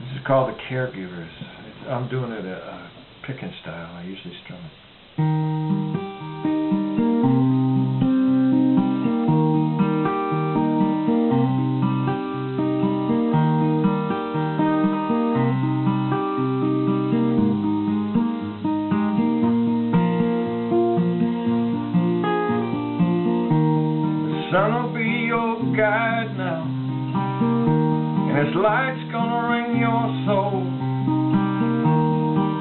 This is called The Caregivers. I'm doing it a picking style. I usually strum it. Sun'll be your guide now, and its light's gonna ring your soul.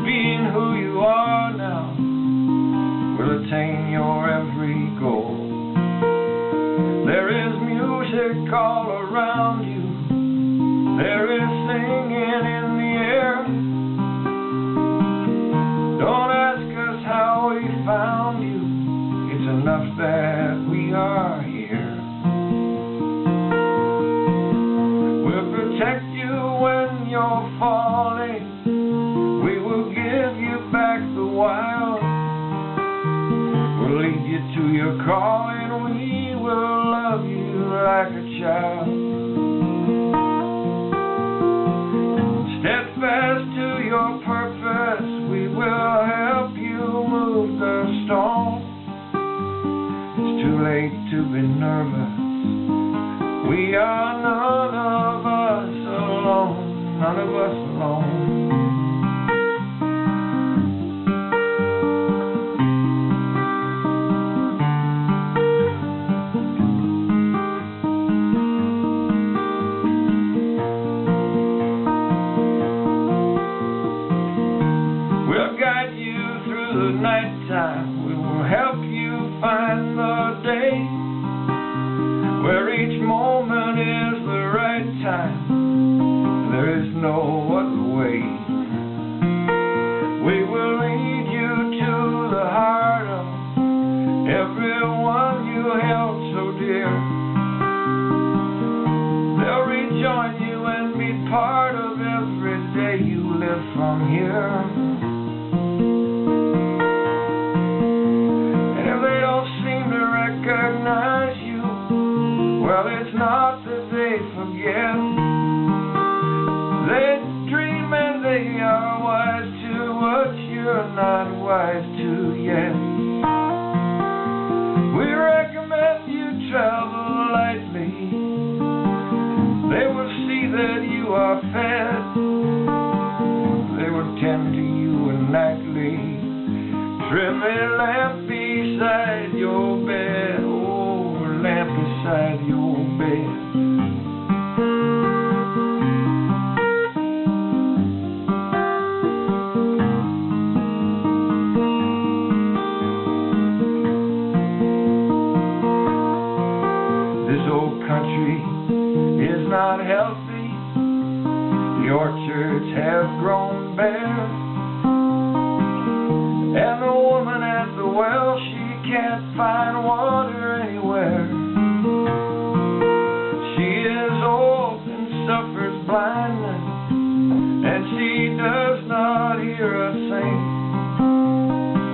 Being who you are now will attain your every goal. There is music all around you, there is singing in the air. Don't ask us how we found you, it's enough that we are here. Protect you when you're falling. We will give you back the wild. We'll lead you to your calling. We will love you like a child. Steadfast to your purpose. We will help you move the storm. It's too late to be nervous. We are none of us. None of us alone. We'll guide you through the night time. We will help you find the day where each moment is the right time. There is no other way. We will lead you to the heart of everyone you held so dear. They'll rejoin you and be part of every day you live from here. And if they don't seem to recognize you, well, it's not that they forget. They dream and they are wise to what you're not wise to yet. We recommend you travel lightly. They will see that you are fed. They will tend to you nightly. Trim a lamp beside your bed. Oh, a lamp beside your bed. Is not healthy. The orchards have grown bare, and the woman at the well, she can't find water anywhere. She is old and suffers blindness, and she does not hear us sing.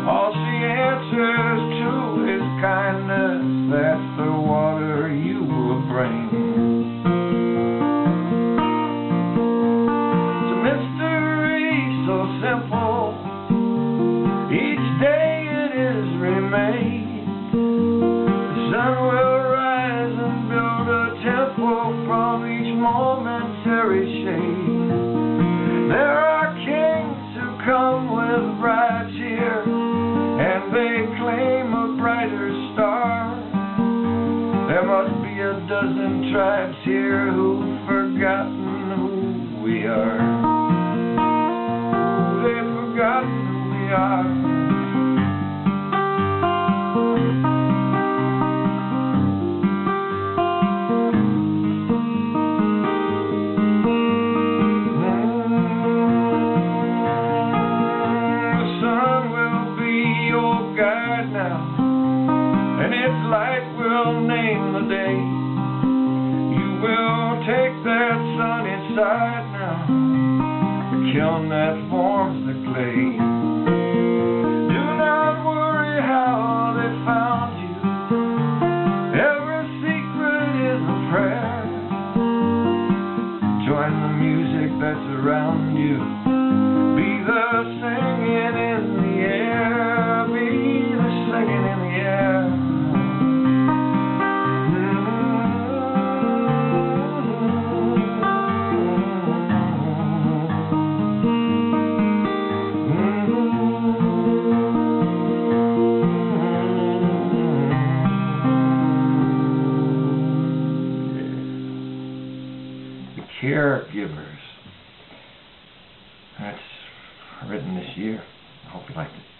All she answers to is kindness. That's the water you will bring. Simple, each day it is remade. The sun will rise and build a temple from each momentary shade. There are kings who come with brides here, and they claim a brighter star. There must be a dozen tribes here who've forgotten who we are. God, we are. around you. Be the singing in the air, be the singing in the air. Caregivers. That's written this year. I hope you liked it.